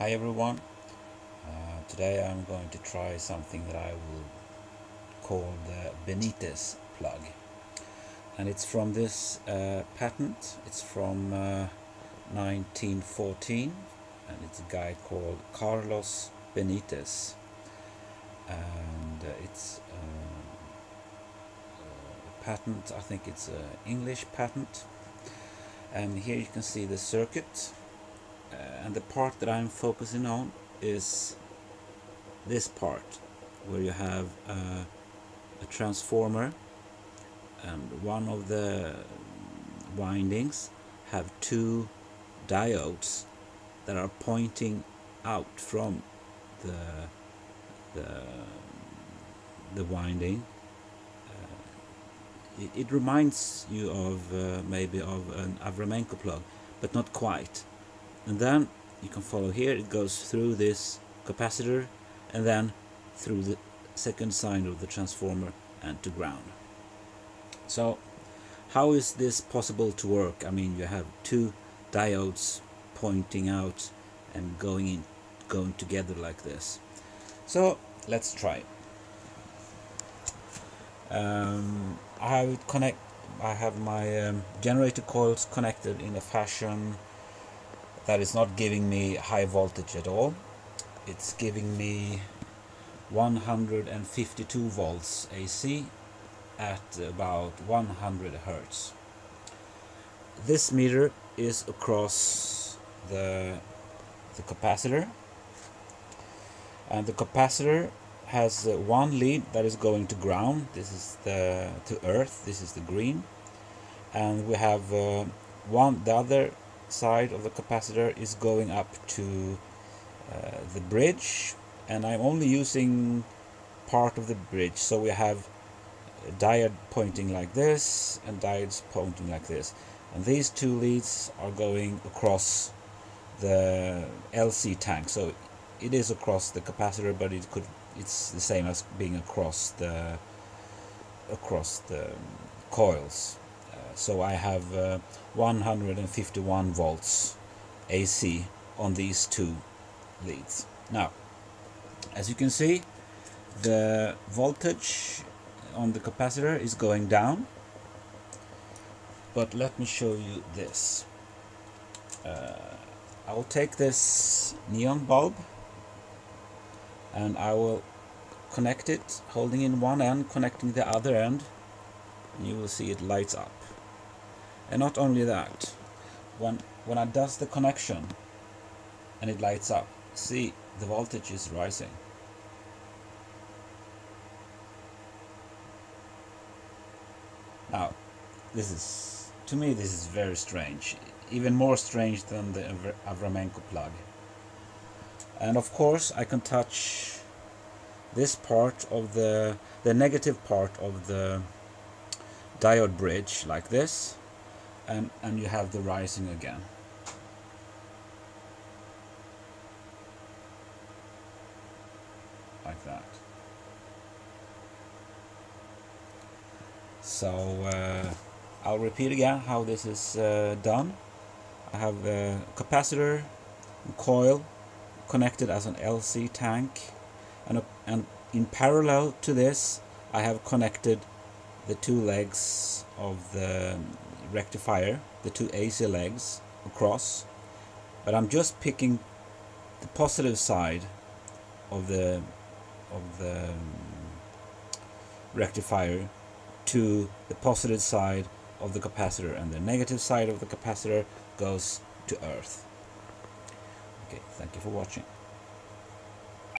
Hi everyone, today I'm going to try something that I will call the Benitez-Plug, and it's from this patent. It's from 1914, and it's a guy called Carlos Benitez, and it's a patent. I think it's an English patent, and here you can see the circuit. And the part that I'm focusing on is this part, where you have a transformer, and one of the windings have two diodes that are pointing out from the winding. It reminds you of maybe of an Avramenko plug, but not quite. And then you can follow here, it goes through this capacitor and then through the second side of the transformer and to ground. So how is this possible to work? I mean, you have two diodes pointing out and going together like this. So let's try. I have my generator coils connected in a fashion that is not giving me high voltage at all. It's giving me 152 volts AC at about 100 Hertz. This meter is across the capacitor, and the capacitor has one lead that is going to ground. This is to earth. This is the green, and we have the other side of the capacitor is going up to the bridge, and I'm only using part of the bridge, so we have a diode pointing like this and diodes pointing like this, and these two leads are going across the LC tank, so it is across the capacitor, but it's the same as being across the coils. So I have 151 volts AC on these two leads. Now, as you can see, the voltage on the capacitor is going down, but let me show you this. I will take this neon bulb and I will connect it, holding in one end, connecting the other end, and you will see it lights up. And not only that, when I does the connection and it lights up, see, the voltage is rising. Now, this is, to me, this is very strange, even more strange than the Avramenko plug. And of course I can touch this part of the negative part of the diode bridge like this, and you have the rising again. Like that. So I'll repeat again how this is done. I have a capacitor and coil connected as an LC tank, and in parallel to this I have connected the two legs of the rectifier, the two AC legs across, but I'm just picking the positive side of the rectifier to the positive side of the capacitor, and the negative side of the capacitor goes to earth. Okay, thank you for watching.